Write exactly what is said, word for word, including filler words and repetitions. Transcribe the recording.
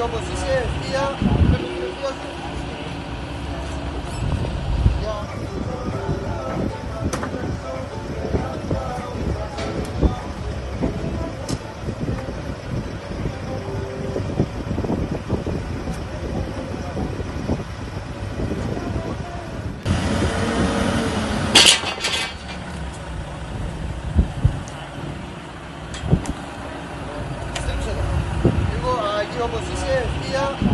no bo ci się wbija, obok się wbija.